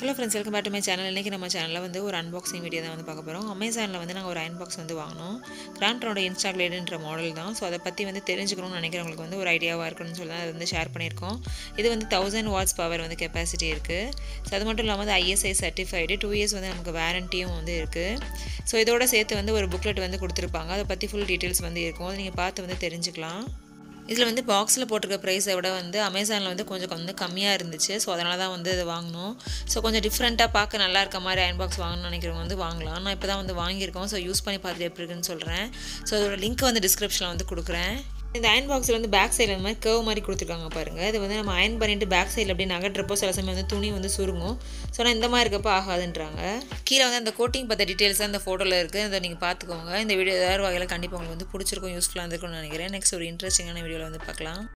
Hello friends, welcome back to my channel. Ini kita channel வந்து ஒரு unboxing video தான் வந்து பார்க்க போறோம். Amazonல வந்து நாங்க ஒரு iron box வந்து வாங்குனோம். Grantரோட Instagladeன்ற மாடல் தான். சோ அத பத்தி வந்து தெரிஞ்சுக்கணும்னு நினைக்கிறவங்களுக்கு வந்து ஒரு ஐடியாவா இருக்கும்னு சொல்லி தான் வந்து ஷேர் பண்ணியிருக்கோம். இது வந்து 1000 watts power வந்து capacity இருக்கு. சோ அது மட்டும் இல்லாம ISI certified 2 years வந்து நமக்கு வாரண்டியும் வந்து இருக்கு. சோ இதோட சேர்த்து வந்து ஒரு booklet வந்து கொடுத்திருப்பாங்க. அத பத்தி full details வந்து இருக்கும். நீங்க பார்த்து வந்து தெரிஞ்சுக்கலாம். இதுல வந்து பாக்ஸ்ல போட்டுருக்க பிரைஸை விட வந்து அமேசான்ல வந்து கொஞ்சம் கம்மியா இருந்துச்சு. சோ அதனால தான் வந்து இத வாங்குனோம். சோ கொஞ்சம் டிஃபரண்டா பார்க்க நல்லா இருக்க மாதிரி அயன் பாக்ஸ் வாங்கணும்னு நினைக்கிறவங்க வந்து வாங்கலாம். நான் இப்பதான் வந்து வாங்கியிருக்கோம். சோ யூஸ் பண்ணி பார்த்துட்டு எப்படி இருக்குன்னு சொல்றேன். சோ அதோட லிங்க் வந்து டிஸ்கிரிப்ஷன்ல வந்து கொடுக்குறேன். இந்த அயன் பாக்ஸ்ல வந்து பேக் சைடுல இந்த மாதிரி கர்வ் மாதிரி கொடுத்துருக்காங்க பாருங்க. இது வந்து நம்ம அயன் பண்ணிட்டு பேக் சைடுல அப்படியே நகட்டுறப்போ சில சமயம் வந்து துணி வந்து சுருங்கும். ஸோ நான் இந்த மாதிரி இருக்கப்போ ஆகாதுன்றாங்க. கீழே வந்து அந்த கோட்டிங் பத்த டீடைல்ஸ் தான் அந்த ஃபோட்டோவில் இருக்குது. அதை நீங்கள் பார்த்துக்கோங்க. இந்த வீடியோ ஏதாவது வகையில் கண்டிப்பாக உங்களுக்கு வந்து பிடிச்சிருக்கும், யூஸ்ஃபுல்லாக இருக்கும்னு நினைக்கிறேன். நெக்ஸ்ட் ஒரு இன்ட்ரெஸ்டிங்கான வீடியோவில் வந்து பார்க்கலாம்.